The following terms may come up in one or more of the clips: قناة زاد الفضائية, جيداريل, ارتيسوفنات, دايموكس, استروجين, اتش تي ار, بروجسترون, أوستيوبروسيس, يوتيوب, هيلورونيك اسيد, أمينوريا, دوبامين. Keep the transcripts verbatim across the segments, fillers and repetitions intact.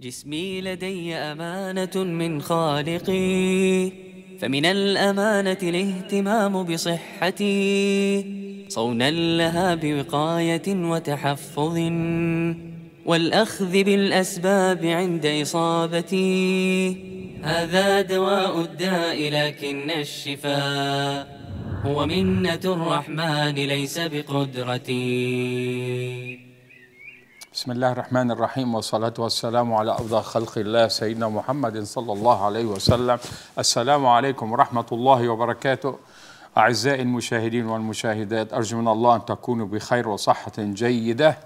جسمي لدي أمانة من خالقي، فمن الأمانة الاهتمام بصحتي صونا لها بوقاية وتحفظ، والأخذ بالأسباب عند إصابتي. هذا دواء الداء لكن الشفاء هو منة الرحمن ليس بقدرتي. بسم الله الرحمن الرحيم، والصلاة والسلام على أفضل خلق الله سيدنا محمد صلى الله عليه وسلم. السلام عليكم ورحمة الله وبركاته. أعزائي المشاهدين والمشاهدات، أرجو من الله أن تكونوا بخير وصحة جيدة،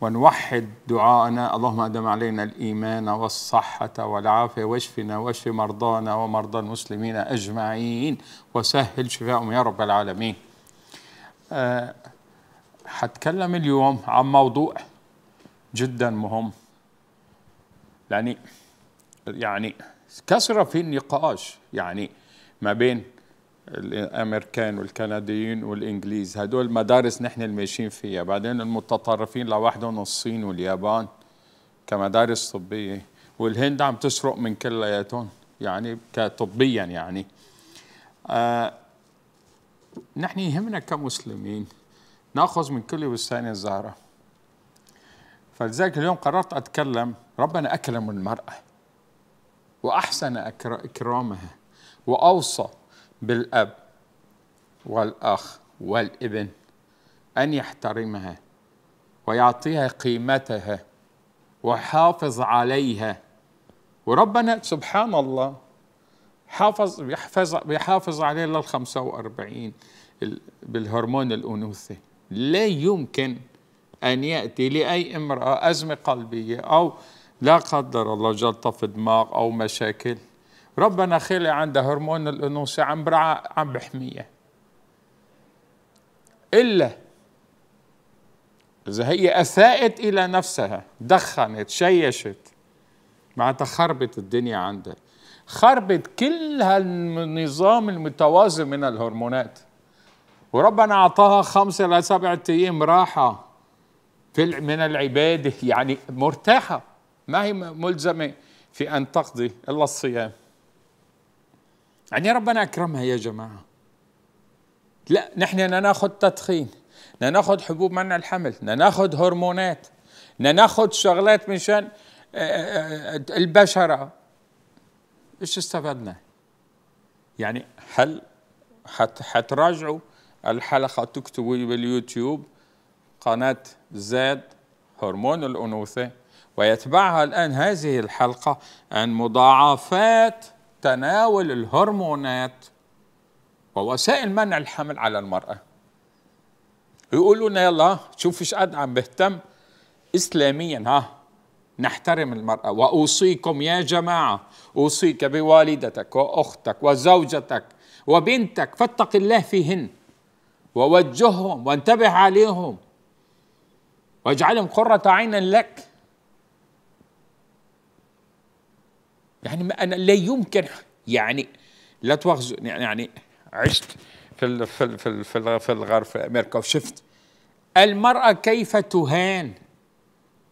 ونوحد دعاءنا: اللهم أدم علينا الإيمان والصحة والعافية، واشفنا واشف مرضانا ومرضى المسلمين أجمعين، وسهل شفاءهم يا رب العالمين. أه هتكلم اليوم عن موضوع جدا مهم، يعني يعني كثر في النقاش يعني ما بين الامريكان والكنديين والانجليز، هدول مدارس نحن اللي ماشيين فيها، بعدين المتطرفين لوحدهم الصين واليابان كمدارس طبيه، والهند عم تسرق من كلياتهم يعني كطبيا يعني. آه نحن يهمنا كمسلمين ناخذ من كل بستان الزهره. فلذلك اليوم قررت اتكلم: ربنا اكرم المراه واحسن اكرامها واوصى بالاب والاخ والابن ان يحترمها ويعطيها قيمتها ويحافظ عليها. وربنا سبحان الله حافظ بيحفظ بيحافظ عليها لل خمسة وأربعين بالهرمون الانوثي. لا يمكن أن يأتي لأي امرأة أزمة قلبية أو لا قدر الله جلطة دماغ أو مشاكل، ربنا خلق عندها هرمون الأنوثة عم عم بحميها، إلا إذا هي أساءت إلى نفسها، دخنت، شيشت، معناتها خربت الدنيا عندها، خربت كل هالنظام المتوازن من الهرمونات. وربنا أعطاها خمسة لسبعة أيام راحة في من العبادة، يعني مرتاحة، ما هي ملزمة في أن تقضي إلا الصيام. يعني ربنا أكرمها يا جماعة. لا، نحن ناخذ تدخين، ناخذ حبوب منع الحمل، ناخذ هرمونات، ناخذ شغلات من شان البشرة. إيش استفدنا؟ يعني هل حتراجعوا الحلقة، تكتبوا باليوتيوب قناة زاد هرمون الأنوثة، ويتبعها الآن هذه الحلقة عن مضاعفات تناول الهرمونات ووسائل منع الحمل على المرأة. يقولوا لنا يلا شوف ايش قد عم بهتم إسلاميا، ها نحترم المرأة. وأوصيكم يا جماعة، أوصيك بوالدتك وأختك وزوجتك وبنتك، فاتق الله فيهن ووجههم وانتبه عليهم واجعلهم قرة عين لك. يعني أنا لا يمكن، يعني لا تواخذوني، يعني عشت في في في في الغرب في أمريكا وشفت المرأة كيف تهان.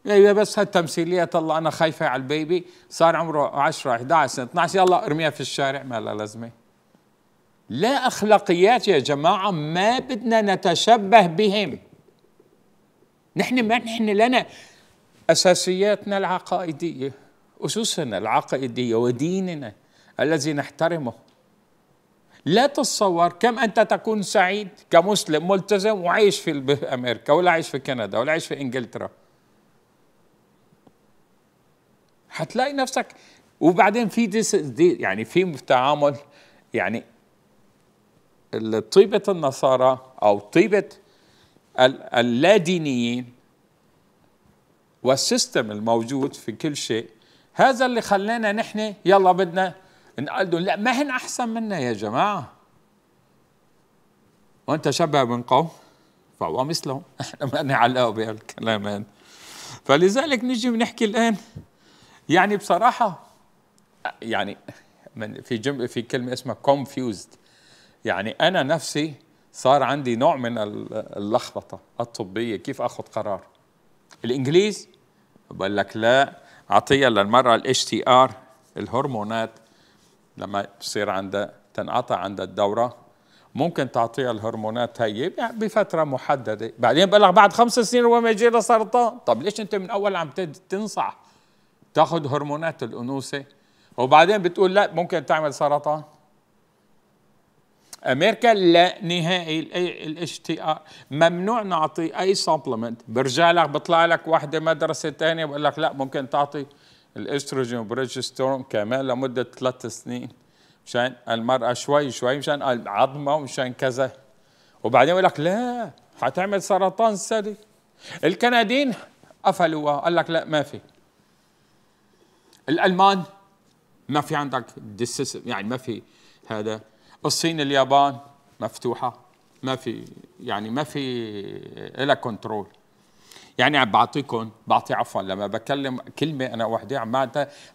يعني بس هالتمثيلية، طلع أنا خايفة على البيبي، صار عمره عشرة إحدى عشرة اثني عشر، يلا ارميها في الشارع، ما لها لازمة. لا أخلاقيات يا جماعة، ما بدنا نتشبه بهم. نحن ما نحن لنا أساسياتنا العقائدية، أسسنا العقائدية وديننا الذي نحترمه. لا تتصور كم أنت تكون سعيد كمسلم ملتزم وعايش في أمريكا ولا عايش في كندا ولا عايش في إنجلترا. هتلاقي نفسك. وبعدين في ديس دي يعني في تعامل، يعني طيبة النصارى أو طيبة اللادينيين والسيستم الموجود في كل شيء، هذا اللي خلانا نحن يلا بدنا نقلدهم. لا، ما هن أحسن منا يا جماعة. وأنت شبه من قوم فهو مثلهم. احنا ما لنا علاقة بهالكلام هذا. فلذلك نجي بنحكي الآن، يعني بصراحة يعني من في جم في كلمة اسمها confused، يعني أنا نفسي صار عندي نوع من اللخبطة الطبية، كيف أخذ قرار. الإنجليز بقول لك لا عطيه للمراه الاتش تي ار، الهرمونات لما بصير عندها تنقطع عند الدوره ممكن تعطيها الهرمونات هي بفتره محدده، بعدين بقول لك بعد خمس سنين هو ما يجي لها سرطان. طب ليش انت من اول عم تنصح تاخذ هرمونات الانوثه وبعدين بتقول لا ممكن تعمل سرطان؟ امريكا لا نهائي الاتش تي ار ممنوع نعطي اي سبلمنت. برجع لك بطلع لك وحده مدرسه ثانيه بقول لك لا ممكن تعطي الاستروجين وبروجستيرون كمان لمده ثلاث سنين مشان المراه شوي شوي مشان العظمه ومشان كذا، وبعدين بقول لك لا حتعمل سرطان ثدي. الكنديين قفلوها قال لك لا ما في. الالمان ما في عندك يعني ما في هذا. الصين اليابان مفتوحه ما في يعني ما في لها كنترول. يعني عم بعطيكم بعطي عفوا لما بكلم كلمه انا وحدي عم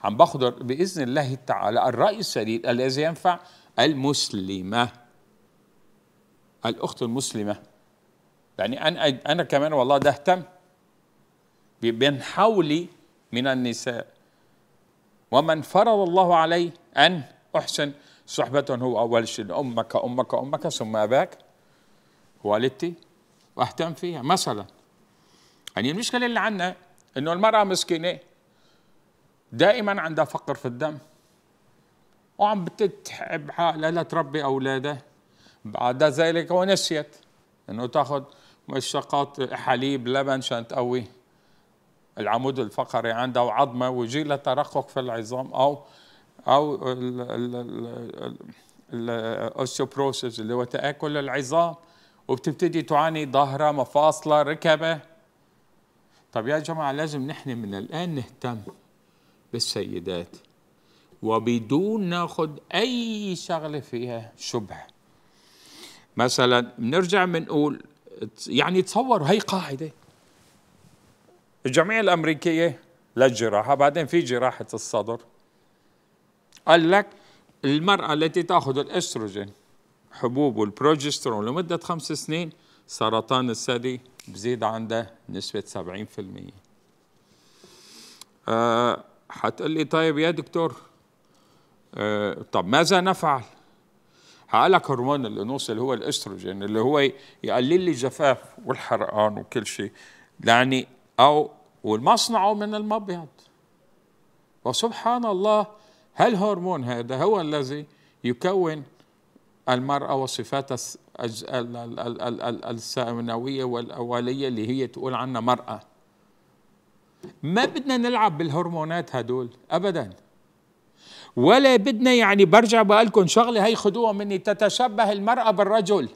عم باخذ باذن الله تعالى الراي السديد الذي ينفع المسلمه الاخت المسلمه. يعني انا انا كمان والله ده اهتم بين حولي من النساء، ومن فرض الله عليه ان احسن صحبة هو أول شيء أمك أمك أمك ثم أباك والدتي وأهتم فيها مثلا. يعني المشكلة اللي عندنا إنه المرأة مسكينة دائما عندها فقر في الدم وعم بتتعب حالها لتربي أولادها، بعد ذلك ونسيت إنه تاخذ مشتقات حليب لبن عشان تقوي العمود الفقري عندها وعظمة ويجي لها ترقق في العظام أو أو الأوستيوبروسيس اللي هو تآكل العظام وبتبتدي تعاني ظهرها مفاصلها ركبة. طب يا جماعة لازم نحن من الآن نهتم بالسيدات وبدون ناخذ أي شغلة فيها شبهة. مثلا بنرجع بنقول يعني تصور هي قاعدة الجمعية الأمريكية للجراحة بعدين في جراحة الصدر قال لك المرأة التي تأخذ الأستروجين حبوب والبروجسترون لمدة خمس سنين سرطان الثدي بزيد عندها نسبة سبعين بالمئة. أه حتقول لي طيب يا دكتور أه طب ماذا نفعل؟ هقول لك هرمون الأنوثة اللي هو الأستروجين اللي هو يقلل الجفاف والحرقان وكل شيء يعني أو والمصنع من المبيض. وسبحان الله هالهرمون هذا هو الذي يكون المرأة وصفاتها الثانوية والأولية اللي هي تقول عنها مرأة. ما بدنا نلعب بالهرمونات هدول أبدا ولا بدنا يعني برجع بقول لكم شغلة هي خدوها مني تتشبه المرأة بالرجل.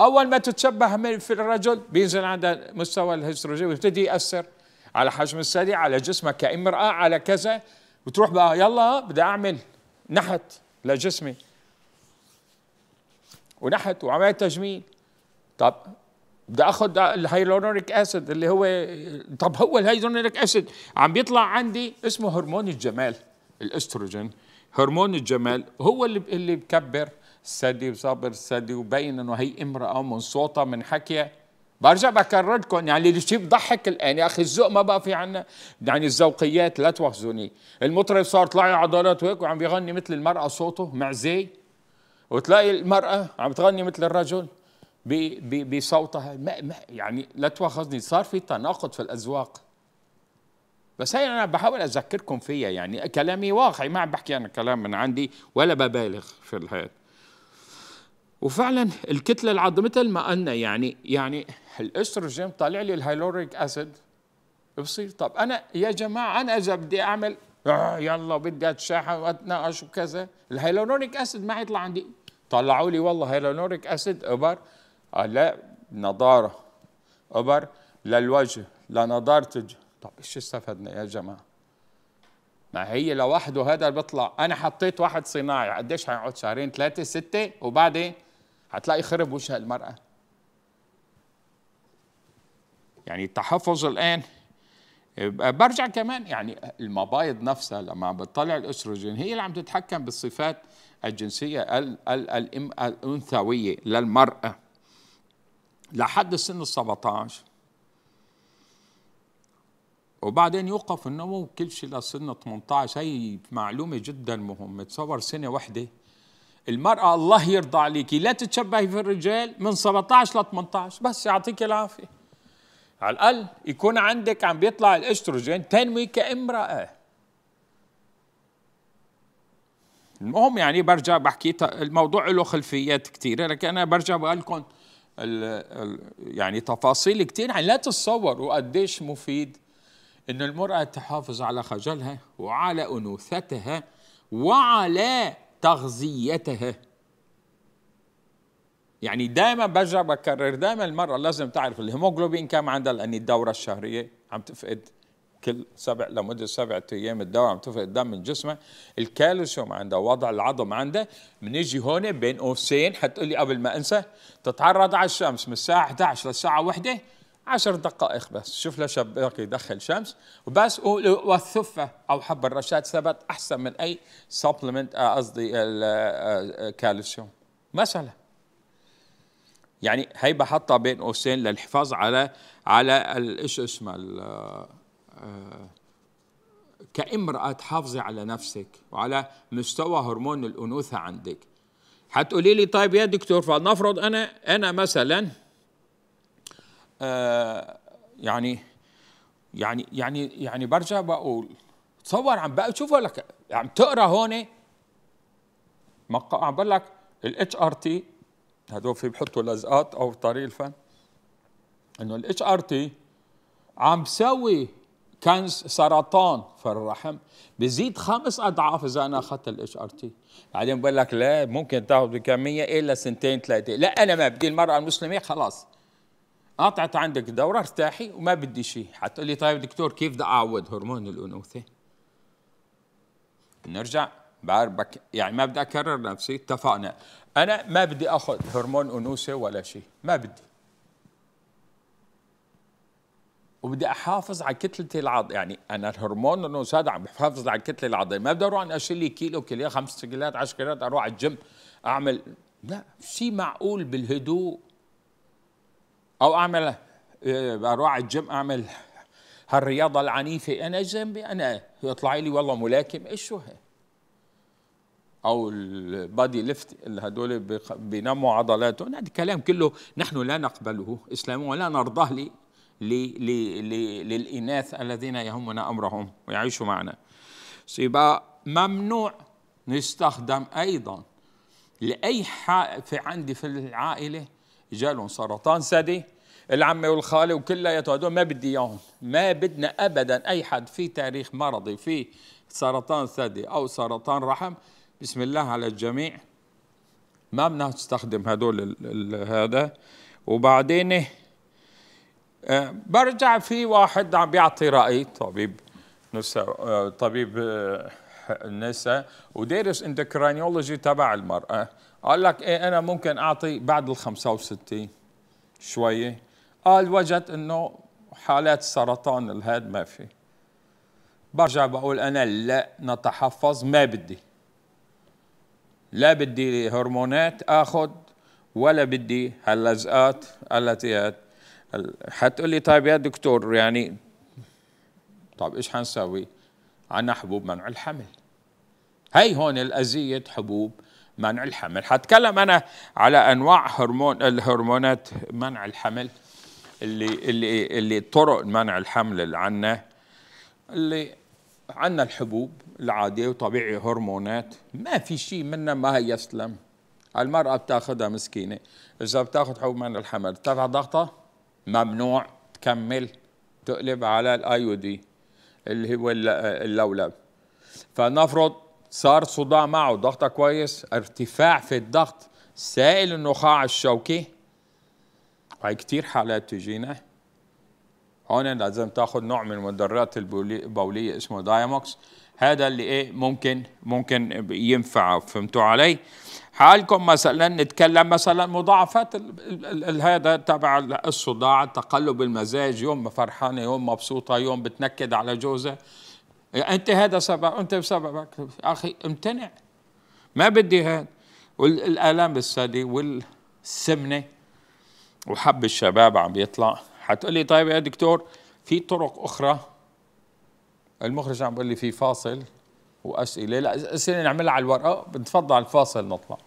أول ما تتشبه في الرجل بينزل عندها مستوى الهستروجين ويبتدي يأثر على حجم الثدي على جسمك كامرأة على كذا وتروح بقى يلا بدي اعمل نحت لجسمي ونحت وعمليه تجميل. طب بدي اخذ الهيلورونيك اسيد اللي هو طب هو الهيلورونيك اسيد عم بيطلع عندي اسمه هرمون الجمال. الاستروجين هرمون الجمال هو اللي اللي بكبر الثدي وصابر الثدي وبين انه هي امراه من صوتها من حكيها. برجع بكرر لكم يعني الشيء بضحك الان يا اخي الذوق ما بقى في عنا يعني الذوقيات لا توخزوني. المطرب صار طلع عضلات وهيك وعم بيغني مثل المراه صوته معزي وتلاقي المراه عم تغني مثل الرجل بصوتها يعني لا توخزني. صار في تناقض في الاذواق بس هي انا بحاول اذكركم فيها يعني كلامي واقعي ما عم بحكي انا كلام من عندي ولا ببالغ في الهاد. وفعلا الكتله العظميه مثل ما قلنا يعني يعني الاستروجين طالع لي الهيلوريك اسيد بصير. طب انا يا جماعه انا اذا بدي اعمل يلا بدي اتشاحن واتناقش وكذا الهيلوريك اسيد ما حيطلع عندي. طلعوا لي والله هيلوريك اسيد ابر لا نضاره ابر للوجه لنضاره الوجه. طب ايش استفدنا يا جماعه؟ ما هي لوحده هذا بيطلع. انا حطيت واحد صناعي قديش حيقعد شهرين ثلاثه سته وبعدين هتلاقي خرب وجه المرأة. يعني التحفظ الآن برجع كمان يعني المبايض نفسها لما بتطلع الأستروجين هي اللي عم تتحكم بالصفات الجنسية ال ال ال الأنثوية للمرأة لحد سن السبعة عشر وبعدين يوقف النمو وكل شيء لسن ثمانية عشر. هي معلومه جدا مهمه. تصور سنه واحده المراه الله يرضى عليكي لا تتشبهي في الرجال من سبعة عشر ل ثمانية عشر، بس يعطيك العافيه. على الاقل يكون عندك عم بيطلع الاستروجين تنمي كامراه. المهم يعني برجع بحكي الموضوع له خلفيات كثيره، لكن انا برجع بقول لكم يعني تفاصيل كثير، يعني لا تتصوروا قديش مفيد إن المرأة تحافظ على خجلها وعلى أنوثتها وعلى تغذيتها. يعني دائما برجع بكرر، دائما المرأة لازم تعرف الهيموجلوبين كم عندها، لأن الدورة الشهرية عم تفقد كل سبع لمدة سبعة أيام الدورة عم تفقد دم من جسمها، الكالسيوم عندها، وضع العظم عندها. بنيجي هون بين قوسين حتقول لي قبل ما أنسى تتعرض على الشمس من الساعة إحدى عشر للساعة واحدة، عشر دقائق بس، شوف له شباك يدخل شمس وبس. والثفه او حب الرشاد ثبت احسن من اي سبلمنت، قصدي الكالسيوم مثلا. يعني هي بحطها بين قوسين للحفاظ على على ايش اسمها كامراه تحافظي على نفسك وعلى مستوى هرمون الانوثه عندك. حتقولي لي طيب يا دكتور فلنفرض انا انا مثلا آه يعني يعني يعني يعني برجع بقول تصور عم بقى شوف لك عم تقرا هون عم بقول لك الاتش ار تي، هدول في بحطوا لزقات او طريق الفن، انه الاتش ار تي عم بسوي كانس سرطان في الرحم بزيد خمس اضعاف اذا انا اخذت الاتش ار تي. بعدين بقول لك لا ممكن تاخذ بكميه الا سنتين ثلاثه، لا انا ما بدي المراه المسلمه خلاص قطعت عندك الدورة ارتاحي وما بدي شيء. حتقول لي طيب دكتور كيف بدي أعوض هرمون الأنوثة؟ نرجع بعربك يعني ما بدي أكرر نفسي، اتفقنا أنا ما بدي أخذ هرمون أنوثة ولا شيء، ما بدي، وبدي أحافظ على كتلتي العض، يعني أنا الهرمون الأنوثة هذا عم بحافظ على الكتلة العضلية، ما بدي أروح أنا أشيل لي كيلو كيلو خمسة كيلوات عشرة كيلوات أروح على الجيم أعمل، لا شيء معقول بالهدوء، أو أعمل أروح على الجيم أعمل هالرياضة العنيفة. أنا ذنبي أنا يطلع لي والله ملاكم إيش شو هي، أو البادي ليفت اللي هدول بينموا عضلاتهم، هذا الكلام كله نحن لا نقبله إسلام ولا نرضاه لي لي لي لي للإناث الذين يهمنا أمرهم ويعيشوا معنا. يبقى ممنوع نستخدم أيضا لأي حق في عندي في العائلة جالهم سرطان ثدي، العمه والخاله وكلياته هدول ما بدي اياهم، ما بدنا ابدا اي حد في تاريخ مرضي في سرطان ثدي او سرطان رحم، بسم الله على الجميع ما بدنا نستخدم هدول هذا. وبعدين آه برجع في واحد عم بيعطي راي، طبيب نساء آه طبيب آه النساء ودارس اندوكرينولوجي تبع المراه، قال لك ايه انا ممكن اعطي بعد ال خمسة وستين شويه، قال وجدت انه حالات السرطان الهاد ما في. برجع بقول انا لا نتحفظ، ما بدي، لا بدي هرمونات اخذ ولا بدي هاللزقات التي هاد. حتقول لي طيب يا دكتور يعني طيب ايش حنسوي؟ عنا حبوب منع الحمل، هي هون الاذيه حبوب منع الحمل. حتكلم انا على انواع هرمون الهرمونات منع الحمل اللي اللي اللي طرق منع الحمل اللي عندنا، اللي عندنا الحبوب العاديه وطبيعي هرمونات ما في شيء منها ما يسلم، المراه بتاخذها مسكينه، اذا بتاخذ حبوب منع الحمل ارتفع ضغطها ممنوع تكمل، تقلب على الايودي اللي هو اللولب. فنفرض صار صداع معه ضغطه كويس، ارتفاع في الضغط، سائل النخاع الشوكي، هاي كثير حالات تجينا هون، لازم تاخذ نوع من المدرات البوليه اسمه دايموكس، هذا اللي ايه ممكن ممكن ينفع. فهمتوا علي؟ حالكم مثلا نتكلم مثلا مضاعفات هذا تبع الصداع، تقلب المزاج، يوم فرحانه يوم مبسوطه يوم بتنكد على جوزها، انت هذا سبب انت بسببك اخي امتنع ما بدي هذا، والالام بالثدي والسمنه وحب الشباب عم بيطلع. حتقول لي طيب يا دكتور في طرق اخرى المخرج عم بيقول لي في فاصل واسئله، لا اسئله نعملها على الورقه، بنتفضل على الفاصل نطلع.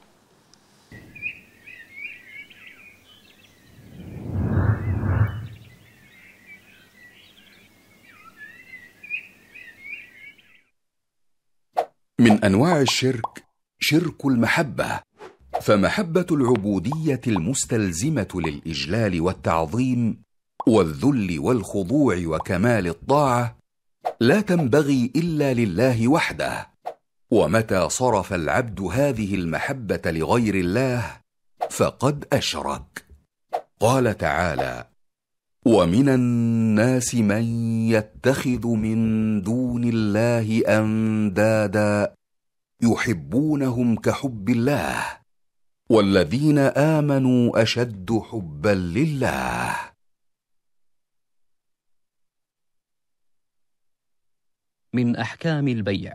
من أنواع الشرك شرك المحبة، فمحبة العبودية المستلزمة للإجلال والتعظيم والذل والخضوع وكمال الطاعة لا تنبغي إلا لله وحده، ومتى صرف العبد هذه المحبة لغير الله فقد أشرك. قال تعالى: وَمِنَ النَّاسِ مَنْ يَتَّخِذُ مِنْ دُونِ اللَّهِ أَنْدَادًا يُحِبُّونَهُمْ كَحُبِّ اللَّهِ وَالَّذِينَ آمَنُوا أَشَدُّ حُبًّا لِلَّهِ. من أحكام البيع: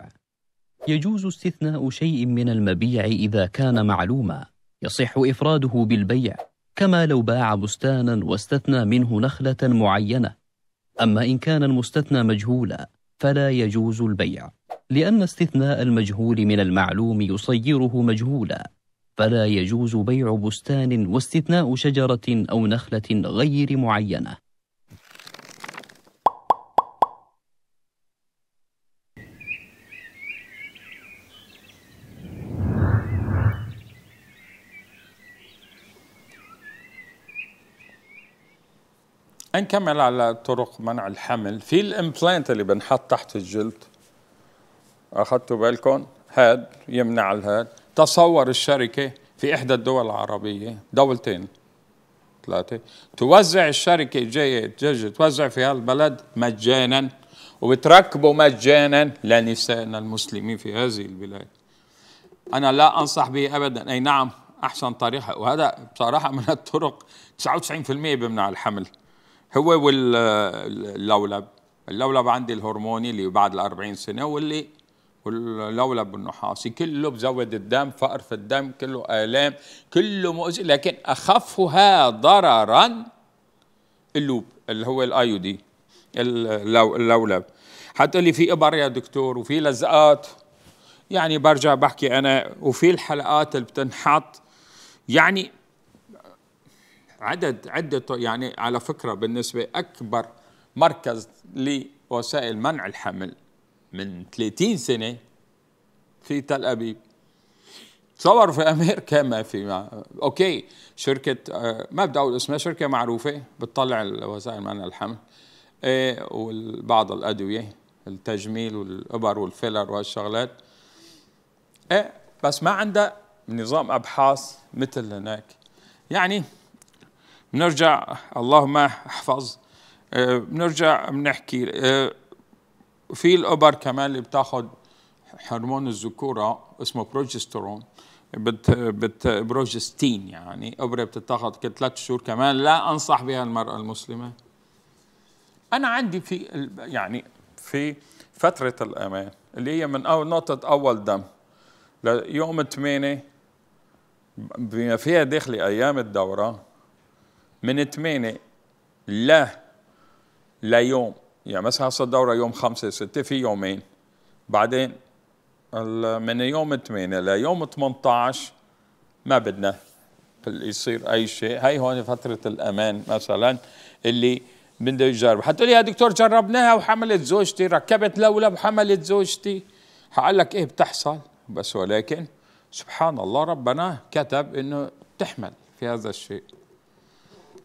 يجوز استثناء شيء من المبيع إذا كان معلوما يصح إفراده بالبيع، كما لو باع بستانا واستثنى منه نخلة معينة. أما إن كان المستثنى مجهولا فلا يجوز البيع، لأن استثناء المجهول من المعلوم يصيره مجهولا، فلا يجوز بيع بستان واستثناء شجرة أو نخلة غير معينة. نكمل على طرق منع الحمل. في الامبلانت اللي بنحط تحت الجلد، اخذتوا بالكم، هاد يمنع الهاد. تصور الشركه في احدى الدول العربيه، دولتين ثلاثه، توزع الشركه جايه تجي توزع في هالبلد مجانا، وبتركبه مجانا لنسائنا المسلمين في هذه البلاد. انا لا انصح به ابدا، اي نعم احسن طريقه، وهذا بصراحه من الطرق تسعة وتسعين بالمئة بمنع الحمل، هو واللولب. اللولب عندي الهرموني اللي بعد الأربعين سنة، واللي واللولب النحاسي كله بزود الدم، فقر في الدم، كله آلام، كله مؤذي، لكن أخفها ضررا اللوب اللي هو الايودي اللولب. حتقول لي في إبر يا دكتور، وفي لزقات، يعني برجع بحكي أنا، وفي الحلقات اللي بتنحط، يعني عدد عدة يعني على فكرة بالنسبة أكبر مركز لوسائل منع الحمل من ثلاثين سنة في تل أبيب. تصور في أمريكا ما في ما. أوكي، شركة ما بدي أقول اسمها، شركة معروفة بتطلع وسائل منع الحمل وبعض الأدوية، التجميل والإبر والفيلر وهالشغلات، بس ما عندها نظام أبحاث مثل هناك. يعني بنرجع، اللهم احفظ، بنرجع بنحكي في الأبر كمان اللي بتاخذ هرمون الذكورة اسمه بروجسترون، بت بت بروجستين، يعني إبرة بتتاخذ كل ثلاث شهور، كمان لا أنصح بها المرأة المسلمة. أنا عندي في يعني في فترة الأمان اللي هي من أول نقطة أول دم ليوم ثمانية، بما فيها دخل أيام الدورة، من ثمانية لا ليوم، يعني مثلا هسه الدورة يوم خمسة ستة، في يومين، بعدين من يوم ثمانية ليوم ثمانية عشر ما بدنا يصير أي شيء. هاي هون فترة الأمان مثلا اللي بده يجرب. حتقول لي يا دكتور جربناها وحملت زوجتي، ركبت لولب وحملت زوجتي. حقول لك إيه بتحصل، بس ولكن سبحان الله ربنا كتب إنه تحمل في هذا الشيء،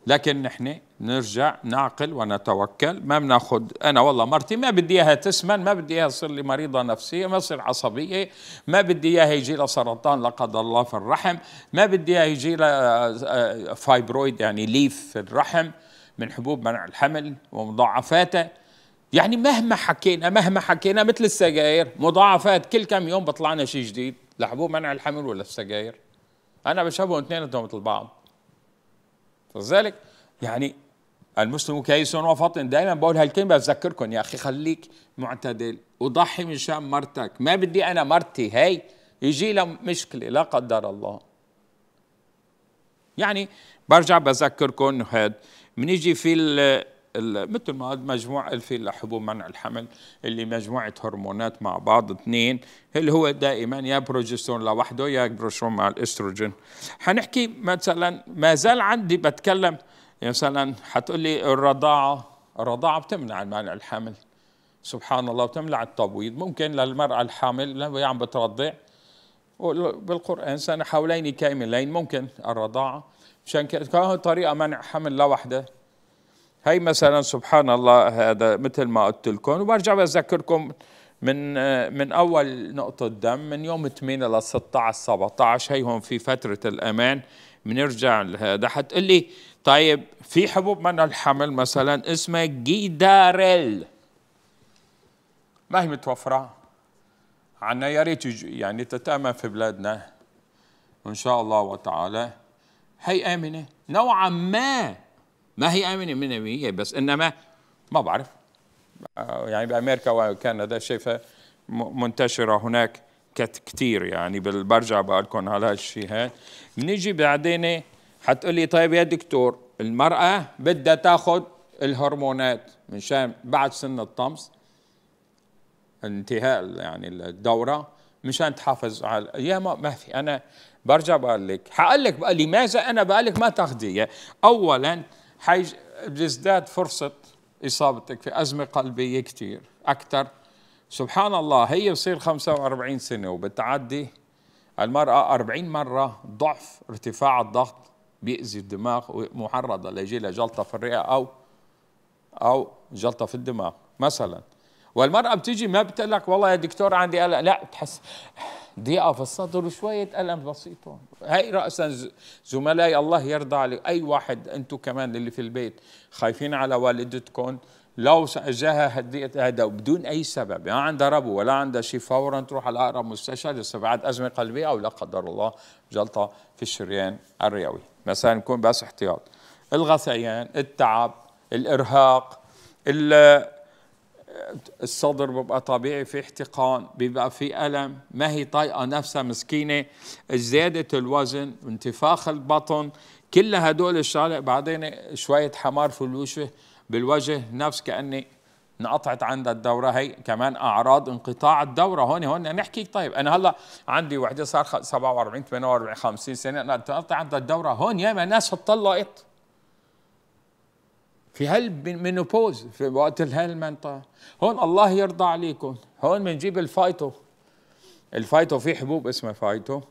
لكن نحن نرجع نعقل ونتوكل، ما بناخذ. انا والله مرتي ما بدي اياها تسمن، ما بدي اياها تصير لي مريضه نفسيه، ما تصير عصبيه، ما بدي اياها يجي لها سرطان لا قدر الله في الرحم، ما بدي اياها يجي لها فايبرويد يعني ليف في الرحم من حبوب منع الحمل ومضاعفاتها. يعني مهما حكينا مهما حكينا مثل السجاير، مضاعفات كل كم يوم بيطلع لنا شيء جديد لحبوب منع الحمل ولا السجاير. انا بشبههم اثنيناتهم مثل بعض. فلذلك يعني المسلم كيس وفطن، دائما بقول هالكلمه، بذكركم يا اخي خليك معتدل وضحي من شان مرتك. ما بدي انا مرتي هي يجي لها مشكله لا قدر الله. يعني برجع بذكركم انه هذا بنيجي في مثل ما مجموع الفيل لحبوا منع الحمل اللي مجموعه هرمونات مع بعض اثنين اللي هو دائما يا بروجسترون لوحده يا بروجسترون مع الاستروجين. هنحكي مثلا ما زال عندي بتكلم مثلا هتقول لي الرضاعه، الرضاعه بتمنع منع الحمل سبحان الله وتمنع التبويض، ممكن للمراه الحامل لما هي عم بترضع بالقرآن سنة حولين كاملين ممكن الرضاعة، مشان كده طريقة منع حمل لوحدة. هي مثلا سبحان الله هذا مثل ما قلت لكم، وبرجع بذكركم من من أول نقطة دم من يوم ثمانية ل ستة عشر سبعة عشر هي هون في فترة الأمان بنرجع لهذا. حتقول لي طيب في حبوب منع الحمل مثلا اسمها جيداريل ما هي متوفرة عنا، يا ريت يعني تتأمن في بلادنا إن شاء الله وتعالى. هي آمنة نوعا ما، ما هي آمنة من مية بس إنما ما بعرف يعني بأمريكا وكندا شايفها منتشرة هناك كتير يعني برجع بقول لكم على هالشيء هذا. بنيجي بعدين حتقول لي طيب يا دكتور المرأة بدها تاخذ الهرمونات مشان بعد سن الطمس انتهاء يعني الدوره مشان تحافظ على يا ما, ما في. انا برجع بقول لك هقول لك بقى لماذا انا بقول لك ما تاخذيها. اولا حيج... بتزداد فرصه اصابتك في ازمه قلبيه كثير اكثر. سبحان الله هي بصير خمسة وأربعين سنه وبتعدي المراه أربعين مره ضعف ارتفاع الضغط بيأذي الدماغ ومعرضه ليجي لها جلطه في الرئه او او جلطه في الدماغ مثلا. والمرأة بتيجي ما بتقلك والله يا دكتور عندي قلق، لا بتحس ضيقة في الصدر وشوية ألم بسيطة. هي رأسا زملائي الله يرضى عليك، أي واحد أنتم كمان اللي في البيت خايفين على والدتكم لو جاها هذا بدون أي سبب، ما يعني عندها ربو ولا عندها شيء فورا تروح على أقرب مستشفى لاستبعاد أزمة قلبية أو لا قدر الله جلطة في الشريان الرئوي، مثلا نكون بس احتياط. الغثيان، التعب، الإرهاق، ال الصدر بيبقى طبيعي في احتقان، بيبقى في ألم، ما هي طايقة نفسها مسكينة، زيادة الوزن، انتفاخ البطن، كل هدول الشغلات. بعدين شوية حمار في الوجه بالوجه نفس كأني انقطعت عندها الدورة، هي كمان أعراض انقطاع الدورة. هون هون نحكي طيب أنا هلا عندي وحدة صار سبعة وأربعين ثمانية وأربعين خمسين سنة انقطع عندها الدورة، هون ياما ناس اتطلقت في هالمينوبوز في وقت هالمنطقة. هون الله يرضى عليكم هون بنجيب الفايتو. الفايتو في حبوب اسمها فايتو،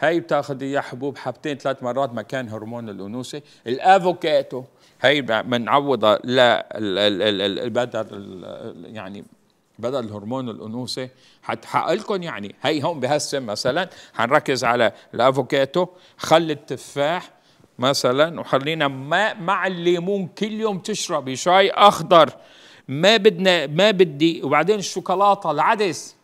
هي بتاخذ اياها حبوب حبتين ثلاث مرات مكان هرمون الانوثه. الافوكاتو هي بنعوضها بدل يعني بدل الهرمون الانوثه، حتحقق لكم يعني هي هون بهالسم مثلا حنركز على الافوكاتو، خل التفاح مثلا، وخلينا مع الليمون كل يوم تشربي شاي اخضر، ما بدنا ما بدي. وبعدين الشوكولاته، العدس.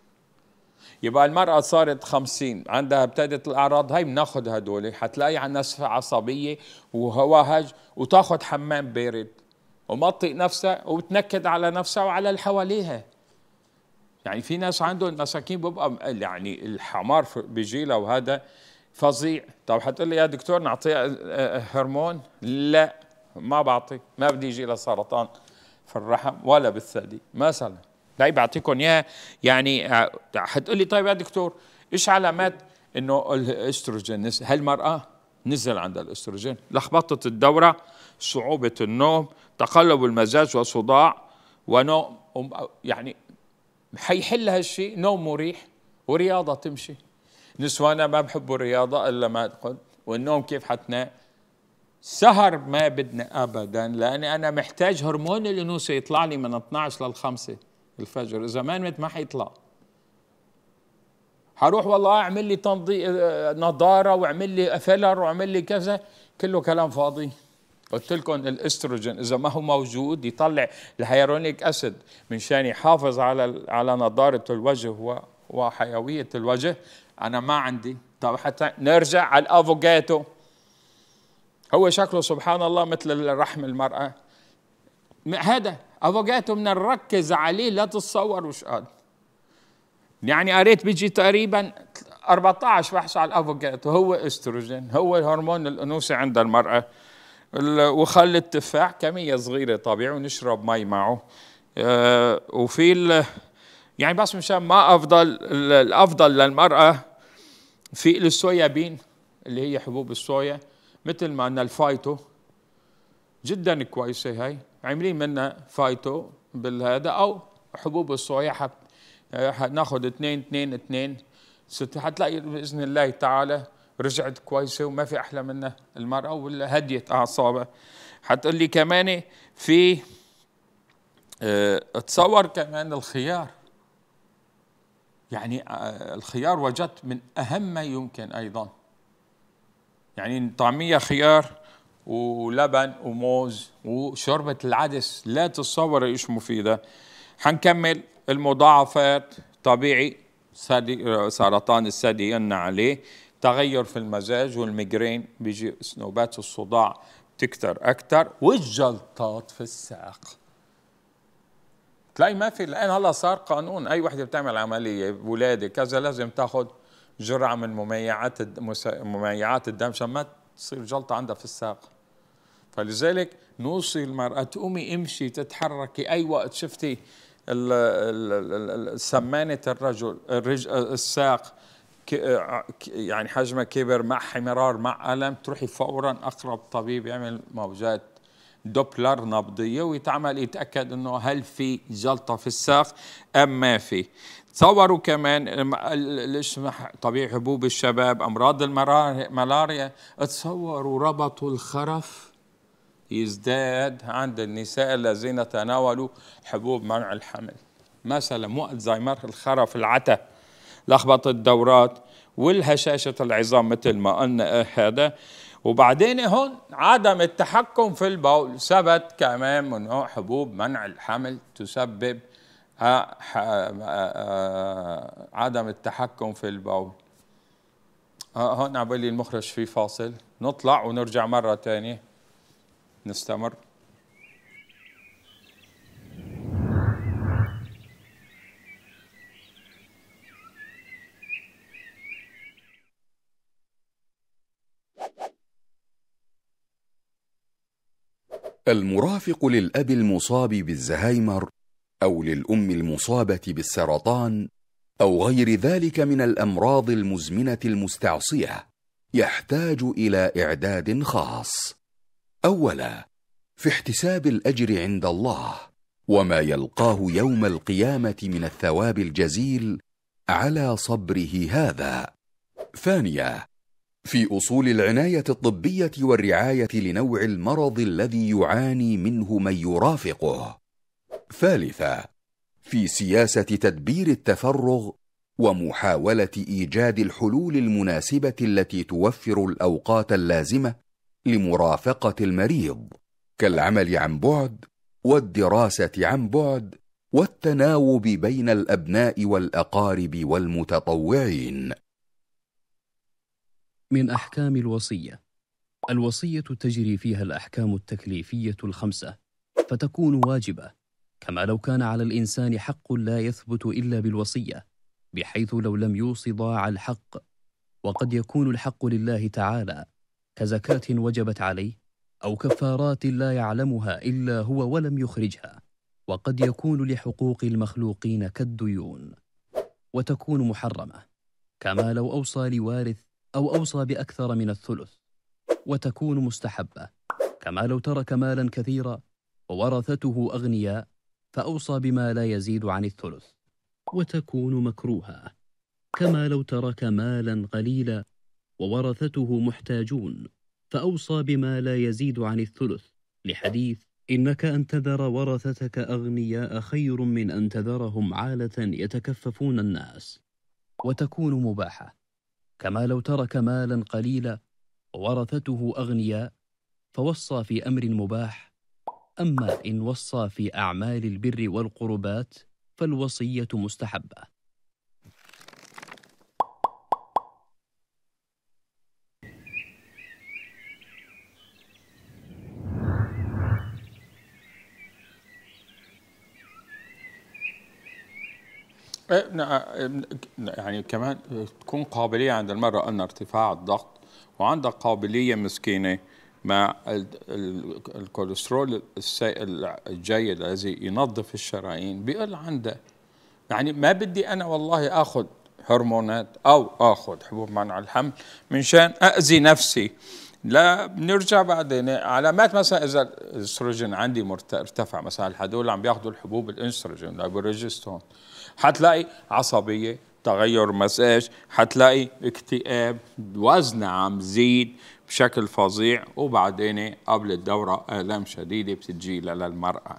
يبقى المراه صارت خمسين عندها ابتدت الاعراض هي بناخذ هدول، حتلاقي عندها نسفه عصبيه وهواهج وتاخذ حمام بارد ومطئ نفسها وبتنكد على نفسها وعلى اللي حواليها. يعني في ناس عندهم مساكين بيبقى يعني الحمار بيجي لها وهذا فظيع. طب حتقول لي يا دكتور نعطيها هرمون؟ لا ما بعطي، ما بدي يجي لها سرطان في الرحم ولا بالثدي مثلا. لا بعطيكم اياها يعني. حتقول لي طيب يا دكتور ايش علامات انه الاستروجين نزل؟ هالمراه نزل عندها الاستروجين، لخبطه الدوره، صعوبه النوم، تقلب المزاج وصداع ونوم، يعني حيحل هالشيء نوم مريح ورياضه تمشي. نسوانا ما بحبوا الرياضة إلا ما تقول، والنوم كيف حتنام؟ سهر ما بدنا أبدا، لأني أنا محتاج هرمون الأنوثة يطلع لي من اثنعش لل خمسة الفجر، إذا ما نمت ما حيطلع. حروح والله أعمل لي تنظيف نضارة وأعمل لي فيلر وأعمل لي كذا، كله كلام فاضي. قلت لكم الاستروجين إذا ما هو موجود يطلع الهيرونيك أسيد منشان يحافظ على على نضارة الوجه وحيوية الوجه. أنا ما عندي. طب حتى نرجع على الأفوكاتو، هو شكله سبحان الله مثل رحم المرأة، هذا أفوكاتو بدنا نركز عليه، لا تتصوروا شقد. يعني قريت بيجي تقريبا أربعة عشر بحث على الأفوكاتو، هو استروجين، هو هرمون الأنوثة عند المرأة. وخل التفاح كمية صغيرة طبيعي ونشرب مي معه. وفي يعني بس مشان ما أفضل الأفضل للمرأة في الصويا بين اللي هي حبوب الصويا، مثل ما أن الفايتو جدا كويسة، هاي عاملين منها فايتو بالهذا أو حبوب الصويا. حناخذ اثنين اثنين اثنين ستة، حتلاقي بإذن الله تعالى رجعت كويسة وما في أحلى منها المرأة ولا هديت أعصابها. حتقول لي كمان في اه اتصور كمان الخيار، يعني اه الخيار وجدت من أهم ما يمكن أيضا، يعني طعمية خيار ولبن وموز وشوربة العدس، لا تتصور إيش مفيدة. حنكمل المضاعفات طبيعي سرطان الثدي قلنا عليه، تغير في المزاج والميجرين بيجي، نوبات الصداع تكتر اكثر، والجلطات في الساق. تلاقي ما في الان هلا صار قانون اي وحده بتعمل عمليه ولاده كذا لازم تاخذ جرعه من مميعات مميعات الدم عشان ما تصير جلطه عندها في الساق. فلذلك نوصي المراه تقومي امشي تتحركي اي وقت شفتي سمانه الرجل الساق يعني حجمها كبر مع حمرار مع ألم، تروحي فورا أقرب طبيب يعمل موجات دوبلر نبضية ويتعمل يتأكد أنه هل في جلطة في الساق أم ما في. تصوروا كمان طبيعي حبوب الشباب، أمراض الملاريا، تصوروا ربطوا الخرف يزداد عند النساء الذين تناولوا حبوب منع الحمل، مثلا وقت زي الخرف العتا، لخبطة الدورات والهشاشة العظام مثل ما قلنا هذا. وبعدين هون عدم التحكم في البول، ثبت كمان من حبوب منع الحمل تسبب عدم التحكم في البول. هون عبالي المخرج في فاصل، نطلع ونرجع مرة تانية نستمر. المرافق للأب المصاب بالزهايمر أو للأم المصابة بالسرطان أو غير ذلك من الأمراض المزمنة المستعصية يحتاج إلى إعداد خاص. أولا، في احتساب الأجر عند الله وما يلقاه يوم القيامة من الثواب الجزيل على صبره هذا. ثانيا، في أصول العناية الطبية والرعاية لنوع المرض الذي يعاني منه من يرافقه. ثالثا، في سياسة تدبير التفرغ ومحاولة إيجاد الحلول المناسبة التي توفر الأوقات اللازمة لمرافقة المريض، كالعمل عن بعد والدراسة عن بعد والتناوب بين الأبناء والأقارب والمتطوعين. من أحكام الوصية: الوصية تجري فيها الأحكام التكليفية الخمسة، فتكون واجبة، كما لو كان على الإنسان حق لا يثبت إلا بالوصية، بحيث لو لم يوصي ضاع الحق، وقد يكون الحق لله تعالى، كزكاة وجبت عليه، أو كفارات لا يعلمها إلا هو ولم يخرجها، وقد يكون لحقوق المخلوقين كالديون، وتكون محرمة، كما لو أوصى لوارث أو أوصى بأكثر من الثلث، وتكون مستحبة، كما لو ترك مالا كثيرا وورثته أغنياء فأوصى بما لا يزيد عن الثلث، وتكون مكروها، كما لو ترك مالا قليلا وورثته محتاجون فأوصى بما لا يزيد عن الثلث، لحديث إنك أن تذر ورثتك أغنياء خير من أن تذرهم عالة يتكففون الناس، وتكون مباحة، كما لو ترك مالا قليلا وورثته أغنياء فوصى في أمر مباح. أما إن وصى في أعمال البر والقربات فالوصية مستحبة. يعني كمان تكون قابلية عند المرأة أن ارتفاع الضغط، وعندها قابلية مسكينة مع الكوليسترول الجيد الذي ينظف الشرايين بيقل عنده. يعني ما بدي أنا والله آخذ هرمونات أو آخذ حبوب منع الحمل من شان أأذي نفسي. لا بنرجع بعدين علامات مثلا إذا الاستروجين عندي ارتفع مثلا، هدول عم بياخذوا الحبوب الاستروجين البروجستون، حتلاقي عصبية، تغير مزاج، حتلاقي اكتئاب، وزنها عم زيد بشكل فظيع، وبعدين قبل الدورة آلام شديدة بتجي للمرأة.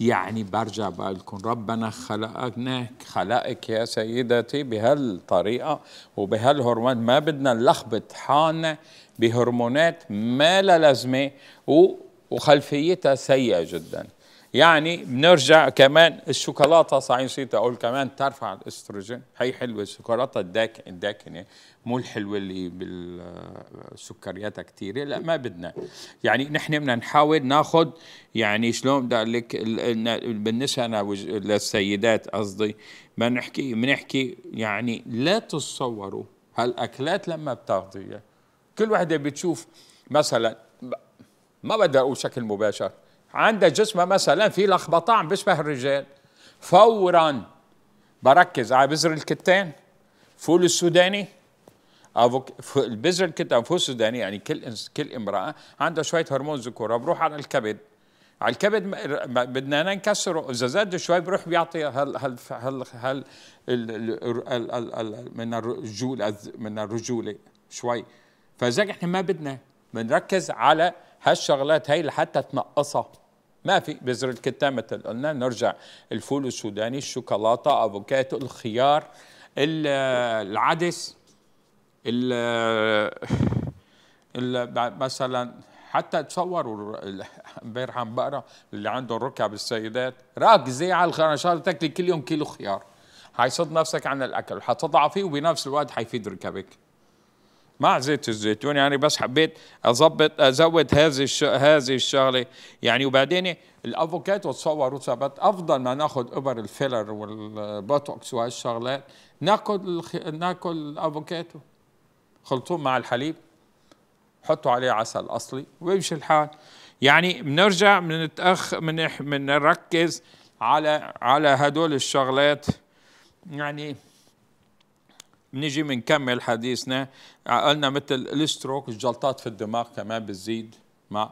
يعني برجع بالكم ربنا خلقناك خلقك يا سيدتي بهالطريقة وبهالهرمونات، ما بدنا نلخبط حالنا بهرمونات ما لا لازمة وخلفيتها سيئة جدا. يعني بنرجع كمان الشوكولاته، صحيح نسيت اقول كمان ترفع الاستروجين، هي حلوه الشوكولاته الداك الداكنه، مو الحلوه اللي بالسكرياتها كثيره، لا ما بدنا. يعني نحن بدنا نحاول ناخذ يعني شلون بدي اقول لك بالنسبه انا للسيدات قصدي بنحكي بنحكي يعني لا تتصوروا هالاكلات لما بتاخذيها، كل وحده بتشوف مثلا ما بدي اقول شكل مباشر، عندها جسمها مثلا في لخبطه عم بيشبه الرجال، فورا بركز على بذر الكتان، فول السوداني، بذر الكتان فول السوداني. يعني كل كل امراه عندها شويه هرمون ذكوره، بروح على الكبد، على الكبد بدنا نكسره، اذا زاد شوي بروح بيعطي هال هال هال هال من الرجوله من الرجوله شوي. فذاك احنا ما بدنا بنركز على هالشغلات هي لحتى تنقصها. ما في بذر الكتان مثل قلنا، نرجع الفول السوداني، الشوكولاته، افوكادو، الخيار، العدس، ال ال مثلا حتى تصوروا امبارح عم بقرا اللي عندهم ركع بالسيدات، ركزي على الخيار، ان شاء الله تاكلي كل يوم كيلو خيار، حيصد نفسك عن الاكل وحتضعفي وبنفس الوقت حيفيد ركبك. مع زيت الزيتون يعني بس حبيت اظبط ازود هذه هذه الشغله يعني. وبعدين الافوكادو تصوروا ثبت افضل ما ناخذ ابر الفيلر والبوتوكس وهالشغلات، ناكل ناكل الافوكادو خلطوه مع الحليب، حطوا عليه عسل اصلي ويمشي الحال. يعني بنرجع بنتاخ بنركز على على هدول الشغلات. يعني بنيجي بنكمل حديثنا، قلنا مثل الاستروك، الجلطات في الدماغ كمان بتزيد مع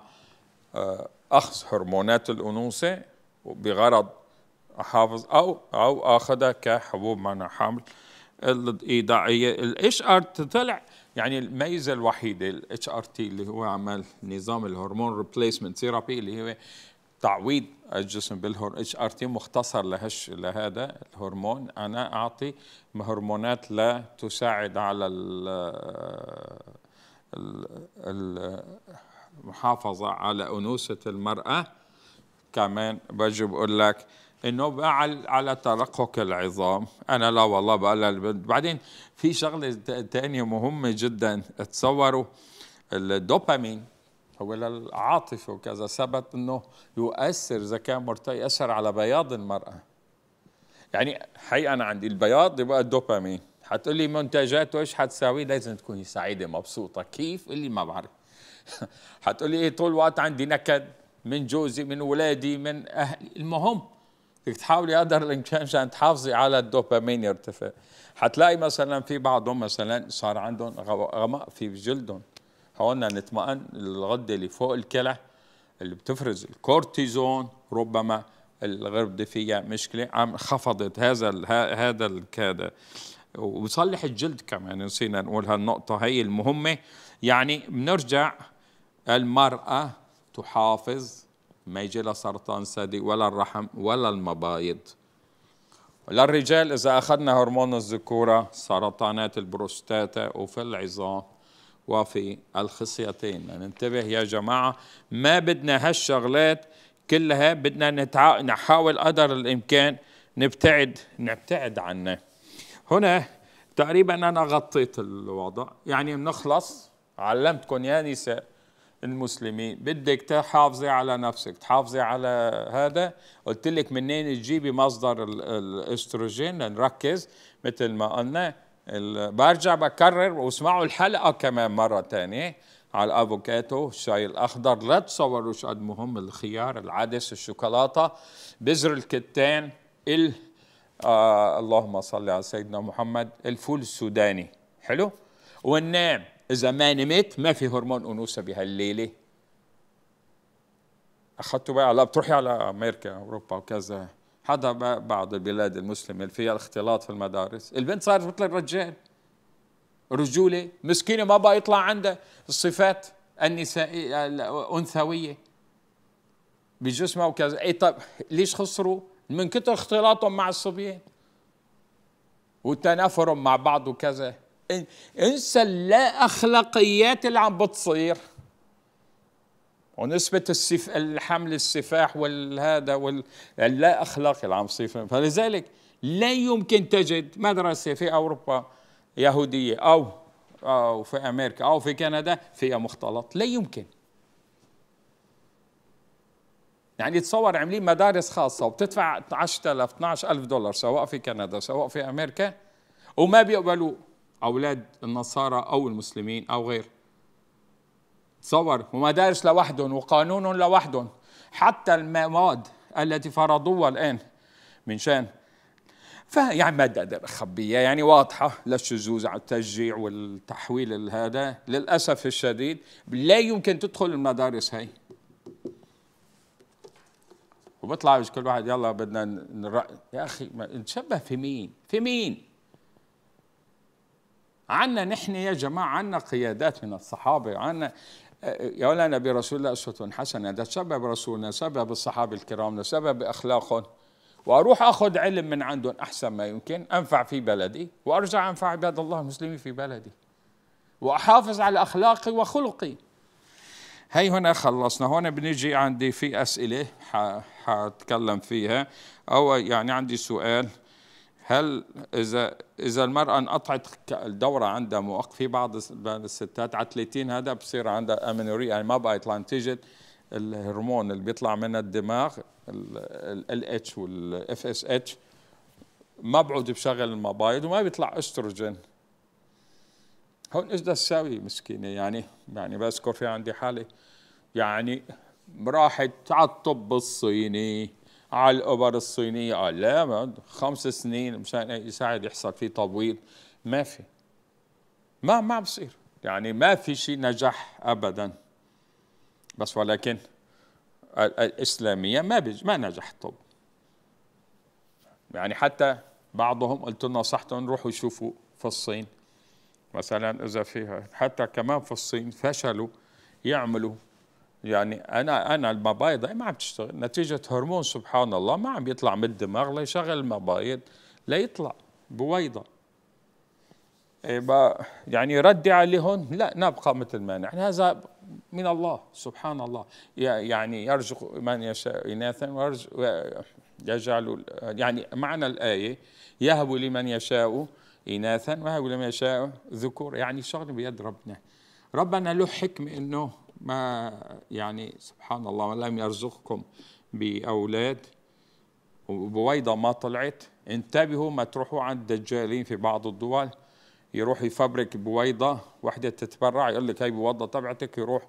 اخذ هرمونات الانوثه بغرض احافظ او او اخذها كحبوب منع حمل. الايضاعيه الاتش ار تي طلع، يعني الميزه الوحيده الاتش ار تي اللي هو عمل نظام الهرمون ريبليسمنت ثيرابي اللي هو تعويض الجسم بالهرمون. اتش ار تي مختصر لهش لهذا الهرمون، انا اعطي هرمونات لا تساعد على المحافظه على انوثه المراه. كمان بجي بقول لك انه على ترقق العظام، انا لا والله بقلل. بعدين في شغله ثانيه مهمه جدا، تصوروا الدوبامين هو للعاطفة وكذا، ثبت انه يؤثر اذا كان مرتبط يأثر على بياض المرأة. يعني حقيقة انا عندي البياض يبقى الدوبامين، حتقول لي منتجات وايش حتساوي؟ لازم تكوني سعيدة مبسوطة، كيف؟ قول لي ما بعرف. حتقول لي ايه طول الوقت عندي نكد من جوزي من ولادي من اهلي، المهم بدك تحاولي قدر الامكان عشان تحافظي على الدوبامين يرتفع. حتلاقي مثلا في بعضهم مثلا صار عندهم غماء في جلدهم، هون نطمئن الغده اللي فوق الكلى اللي بتفرز الكورتيزون، ربما الغده فيها مشكله، عم خفضت هذا هذا الكذا. وبصلح الجلد كمان، نسينا نقول هالنقطه هي المهمه. يعني بنرجع المراه تحافظ ما يجي لها سرطان ثدي ولا الرحم ولا المبايض. للرجال اذا اخذنا هرمون الذكوره سرطانات البروستاتا وفي العظام وفي الخصيتين. ننتبه يا جماعة، ما بدنا هالشغلات كلها، بدنا نتع... نحاول قدر الإمكان نبتعد نبتعد عنها. هنا تقريبا أنا غطيت الوضع، يعني بنخلص علمتكم يا نساء المسلمين بدك تحافظي على نفسك، تحافظي على هذا. قلت لك منين تجيبي مصدر الاستروجين، نركز مثل ما قلنا. برجع بكرر واسمعوا الحلقة كمان مرة تانية على الافوكاتو، الشاي الاخضر، لا تصوروا شقد مهم الخيار، العدس، الشوكولاته، بذر الكتان، ال آه اللهم صل على سيدنا محمد، الفول السوداني. حلو؟ والنام، اذا ما نمت ما في هرمون انوثه بهالليله. اخذته بقى على بتروحي على امريكا اوروبا وكذا، هذا بعض البلاد المسلمه اللي فيها الاختلاط في المدارس، البنت صارت مثل الرجال. رجوله مسكينه ما بقى يطلع عندها الصفات النسائيه الانثويه بجسمها وكذا. اي طب ليش خسروا؟ من كتر اختلاطهم مع الصبيان وتنافرهم مع بعض وكذا. انسى اللا اخلاقيات اللي عم بتصير ونسبة السف... الحمل السفاح والهذا واللا اخلاقي اللي عم بصير. فلذلك لا يمكن تجد مدرسة في اوروبا يهودية او او في امريكا او في كندا فيها مختلط، لا يمكن. يعني تصور عاملين مدارس خاصة وبتدفع عشرة آلاف اثني عشر ألف دولار سواء في كندا سواء في امريكا، وما بيقبلوا اولاد النصارى او المسلمين او غير. تصور، ومدارس لوحدهم وقانون لوحدهم، حتى المواد التي فرضوها الان من شان فيعني ماده خبيه يعني واضحه للشذوذ على التشجيع والتحويل هذا للاسف الشديد. لا يمكن تدخل المدارس هاي. وبطلع كل واحد يلا بدنا نرق... يا اخي نتشبه في مين؟ في مين؟ عنا نحن يا جماعه، عنا قيادات من الصحابه، عنا يا لنا برسول الله اسوه حسنه، نتشبه برسولنا، نتشبه بالصحابه الكرام، نتشبه باخلاقهم، واروح اخذ علم من عندهم احسن ما يمكن، انفع في بلدي وارجع انفع عباد الله المسلمين في بلدي، واحافظ على اخلاقي وخلقي. هي هنا خلصنا، هون بنيجي عندي في اسئله حاتكلم فيها، او يعني عندي سؤال: هل إذا إذا المرأة انقطعت الدورة عندها مؤقت، في بعض الستات على ثلاثين هذا بصير عندها أمينوريا، يعني ما بقى يطلع نتيجة الهرمون اللي بيطلع من الدماغ ال اتش والاف اس اتش، ما بعود بشغل المبايض وما بيطلع استروجين. هون ايش بدها تساوي مسكينة؟ يعني يعني بذكر في عندي حالة، يعني راحت على الطب الصيني، على الأوبر الصينية، قال لا خمس سنين مشان يساعد يحصل فيه تبويض، ما في، ما ما بصير، يعني ما في شيء نجاح أبدا. بس ولكن الإسلامية ما بيج ما نجح الطب، يعني حتى بعضهم قلت لنا نصحتهم روحوا يشوفوا في الصين مثلا إذا فيها، حتى كمان في الصين فشلوا يعملوا، يعني انا انا المبايض ما عم تشتغل نتيجه هرمون سبحان الله ما عم يطلع من الدماغ ليشغل المبايض ليطلع بويضه. يعني ردي عليهم لا نبقى مثل ما نحن، هذا من الله سبحان الله، يعني يرزق من يشاء اناثا ويرزق يجعل، يعني معنى الايه يهب لمن يشاء اناثا ويهب لمن يشاء ذكور، يعني شغل بيد ربنا. ربنا له حكمه انه ما يعني سبحان الله ما لم يرزقكم بأولاد وبويضة ما طلعت، انتبهوا ما تروحوا عند الدجالين في بعض الدول، يروح يفبرك بويضة وحدة تتبرع يقول لك هي بويضة تبعتك، يروح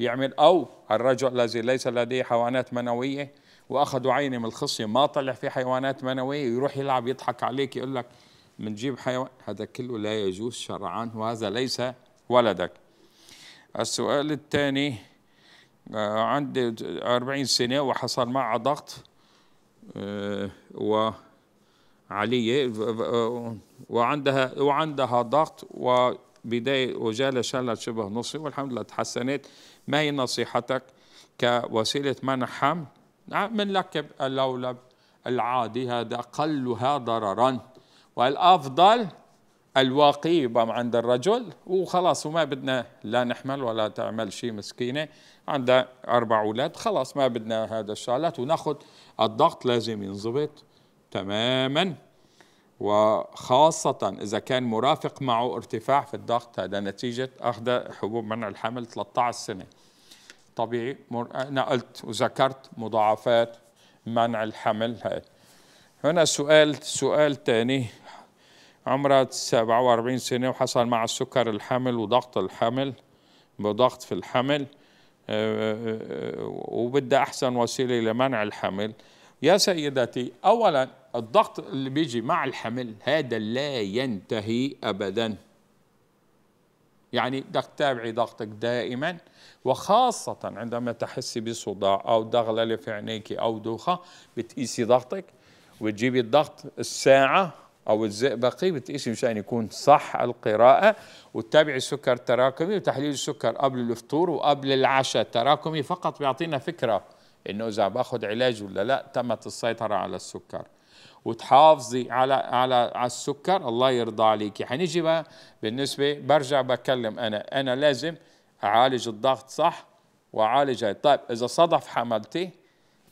يعمل. أو الرجل الذي ليس لديه حيوانات منوية وأخذوا عينة من الخصية ما طلع في حيوانات منوية، يروح يلعب يضحك عليك يقول لك منجيب حيوان، هذا كله لا يجوز شرعا وهذا ليس ولدك. السؤال الثاني: عندي أربعين سنة وحصل معها ضغط وعلية وعندها وعندها ضغط وبداية وجالة شلل شبه نصفي والحمد لله تحسنت، ما هي نصيحتك كوسيلة منع حمل من لكب اللولب العادي؟ هذا أقلها ضررا والأفضل الواقي يبقى عند الرجل وخلاص، وما بدنا لا نحمل ولا تعمل شيء. مسكينه عندها اربع اولاد، خلاص ما بدنا هذا الشغلات، وناخذ الضغط لازم ينضبط تماما، وخاصه اذا كان مرافق معه ارتفاع في الضغط، هذا نتيجه اخذ حبوب منع الحمل ثلاثة عشر سنه طبيعي. انا قلت وذكرت مضاعفات منع الحمل هاي. هنا سؤال سؤال ثاني: عمرها سبعة وأربعين سنة وحصل مع السكر الحمل وضغط الحمل بضغط في الحمل، وبدأ أحسن وسيلة لمنع الحمل يا سيدتي. أولا الضغط اللي بيجي مع الحمل هذا لا ينتهي أبدا، يعني بدك تتابعي ضغطك دائما، وخاصة عندما تحسي بصداع أو دغللة في عينيك أو دوخة بتقيسي ضغطك وتجيبي الضغط الساعة أو الزئبقي بتقيسي مشان يكون صح القراءة، وتتابعي السكر التراكمي وتحليل السكر قبل الفطور وقبل العشاء. التراكمي فقط بيعطينا فكرة إنه إذا باخذ علاج ولا لا، تمت السيطرة على السكر. وتحافظي على على على السكر، الله يرضى عليكي. حنيجي بقى بالنسبة، برجع بكلم أنا، أنا لازم أعالج الضغط صح وأعالج هاي. طيب إذا صدف حملتي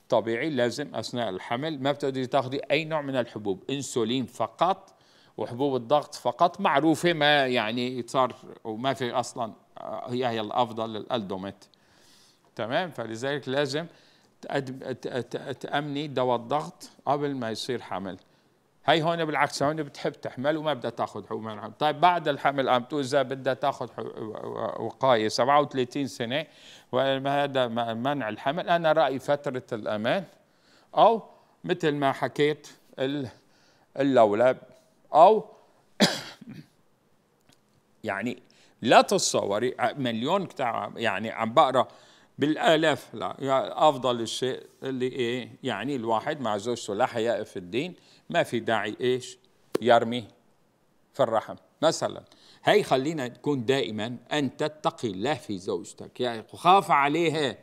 طبيعي لازم أثناء الحمل ما بتقدري تاخذي أي نوع من الحبوب، إنسولين فقط وحبوب الضغط فقط معروفة، ما يعني صار وما في أصلا، هي هي الأفضل للألدوميت، تمام؟ فلذلك لازم تأمني دواء الضغط قبل ما يصير حمل. هي هون بالعكس، هون بتحب تحمل وما بدها تاخذ حبوب. طيب بعد الحمل عم تقول اذا بدها تاخذ وقايه سبعة وثلاثين سنه، وهذا منع الحمل، انا رايي فتره الامان، او مثل ما حكيت اللولب، او يعني لا تتصوري مليون كتاب، يعني عم بقرا بالالاف. لا يعني افضل الشيء اللي ايه، يعني الواحد مع زوجته لا حياء في الدين، ما في داعي ايش يرمي في الرحم مثلا. هي خلينا تكون دائما ان تتقي الله في زوجتك، يعني خاف عليها.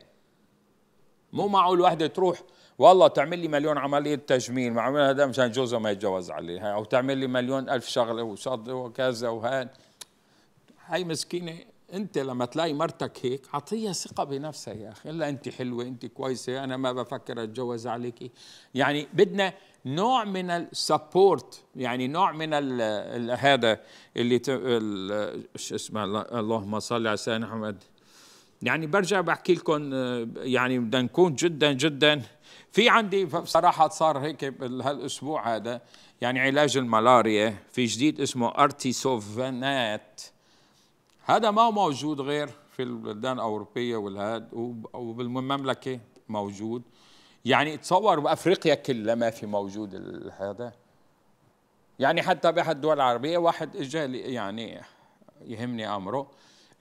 مو معقول الوحده تروح والله تعمل لي مليون عمليه تجميل معمولها هذا مشان جوزها ما يتجوز عليها، او تعمل لي مليون الف شغله وشط وكذا وهان. هي مسكينه، انت لما تلاقي مرتك هيك اعطيها ثقه بنفسها، يا اخي الا انت حلوه، انت كويسه، انا ما بفكر اتجوز عليكي. يعني بدنا نوع من السبورت، يعني نوع من ال ال هذا اللي شو اسمه، اللهم صل على سيدنا محمد. يعني برجع بحكي لكم، يعني بدنا نكون جدا جدا. في عندي بصراحه صار هيك هالاسبوع هذا، يعني علاج الملاريا في جديد اسمه ارتيسوفنات، هذا ما هو موجود غير في البلدان الأوروبية والهاد، وبالمملكة موجود. يعني تصور بأفريقيا كلها ما في موجود هذا، يعني حتى بأحد الدول العربية واحد إجا، يعني يهمني أمره،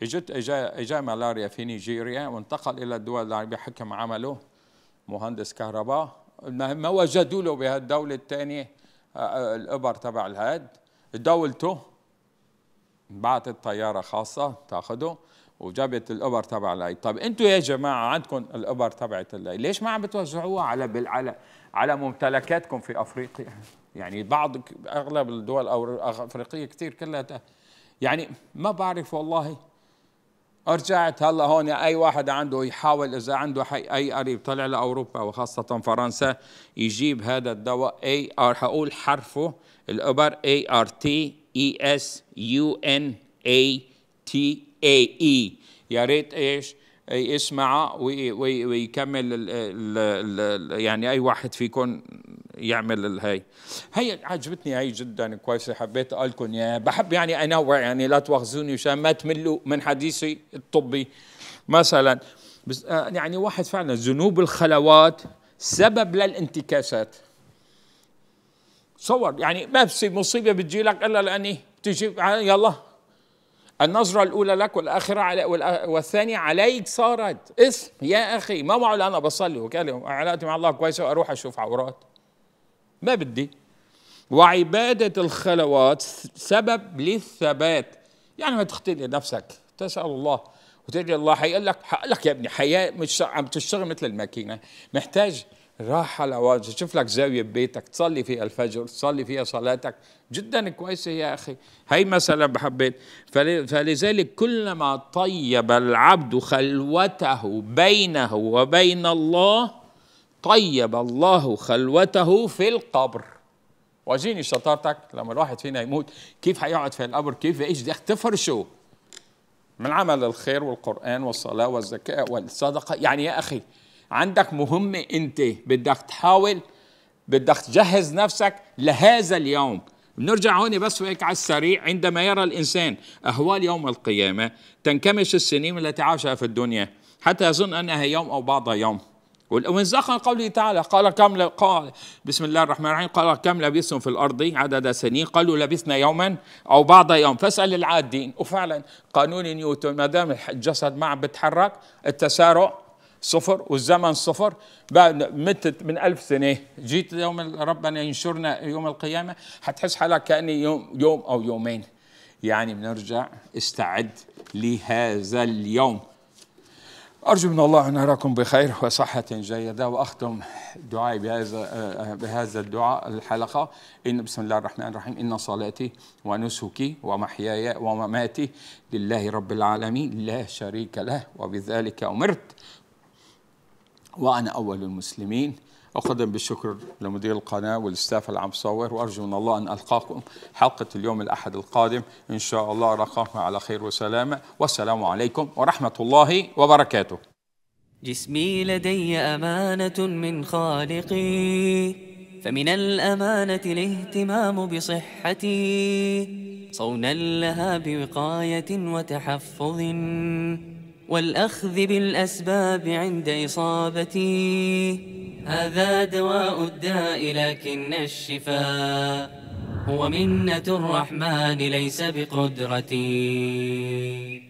إجت إجا إجا ملاريا في نيجيريا وانتقل إلى الدول العربية، حكم عمله مهندس كهرباء، ما وجدوا له بهالدولة الثانية الإبر تبع الهاد، دولته بعتت طيارة خاصة تاخده وجابت الإبر تبع اللي. طب انتوا يا جماعة عندكم الإبر تبعت اللي، ليش ما عم بتوزعوها على على على ممتلكاتكم في أفريقيا؟ يعني بعض أغلب الدول الأفريقية كثير كلها، يعني ما بعرف والله. أرجعت هلا هون أي واحد عنده يحاول، إذا عنده أي قريب طلع لأوروبا وخاصة فرنسا يجيب هذا الدواء، أي آر، هقول حرفه الإبر أي آر تي E S U N A T A E. يا ريت ايش يسمع وي وي ويكمل ال ال ال يعني اي واحد فيكم يعمل الهي. هي عجبتني هي جدا كويسه، حبيت اقول لكم اياها. بحب يعني انوع، يعني لا تواخذوني مشان ما تملوا من حديثي الطبي مثلا. بس يعني واحد فعلا ذنوب الخلوات سبب للانتكاسات، تصور يعني ما بصير مصيبه بتجي لك الا لاني بتجي، يلا النظره الاولى لك والاخره علي والثانيه عليك صارت اسم. يا اخي ما معقول انا بصلي وكلم علاقتي مع الله كويسه واروح اشوف عورات، ما بدي. وعباده الخلوات سبب للثبات، يعني ما تختلي نفسك، تسال الله وتدعي الله، حيقول لك حقول لك يا ابني حياه مش عم تشتغل مثل الماكينه، محتاج راحة لواجهة. شوف لك زاوية ببيتك تصلي فيها الفجر، تصلي فيها صلاتك، جدا كويسة يا أخي هي مثلا بحبيت. فلذلك كلما طيب العبد خلوته بينه وبين الله طيب الله خلوته في القبر. واجيني شطارتك لما الواحد فينا يموت كيف حيقعد في القبر، كيف ايش بدك تفرشه من عمل الخير والقرآن والصلاة والزكاة والصدقة. يعني يا أخي عندك مهمة، أنت بدك تحاول، بدك تجهز نفسك لهذا اليوم، بنرجع هون بس وهيك على السريع. عندما يرى الإنسان أهوال يوم القيامة تنكمش السنين التي عاشها في الدنيا حتى يظن أنها يوم أو بعض يوم. ومن ذكر قوله تعالى قال كم قال بسم الله الرحمن الرحيم قال كم لبثتم في الأرض عدد سنين قالوا لبثنا يوما أو بعض يوم فاسأل العادين. وفعلا قانون نيوتن ما دام الجسد ما عم بتحرك التسارع صفر والزمن صفر. بعد متت من ألف سنة جيت يوم ربنا ينشرنا يوم القيامة حتحس حالك كأني يوم, يوم أو يومين. يعني بنرجع استعد لهذا اليوم. أرجو من الله أن أراكم بخير وصحة جيدة، وأختم دعائي بهذا بهذا الدعاء الحلقة إن بسم الله الرحمن الرحيم إن صلاتي ونسكي ومحياي ومماتي لله رب العالمين لا شريك له وبذلك أمرت وأنا أول المسلمين. أقدم بالشكر لمدير القناة والستاف اللي عم بصور، وأرجو من الله أن ألقاكم حلقة اليوم الأحد القادم إن شاء الله. ألقاكم على خير وسلامة، والسلام عليكم ورحمة الله وبركاته. جسمي لدي أمانة من خالقي، فمن الأمانة الاهتمام بصحتي صونا لها بوقاية وتحفظ والأخذ بالأسباب عند إصابتي. هذا دواء الداء لكن الشفاء هو منة الرحمن ليس بقدرتي.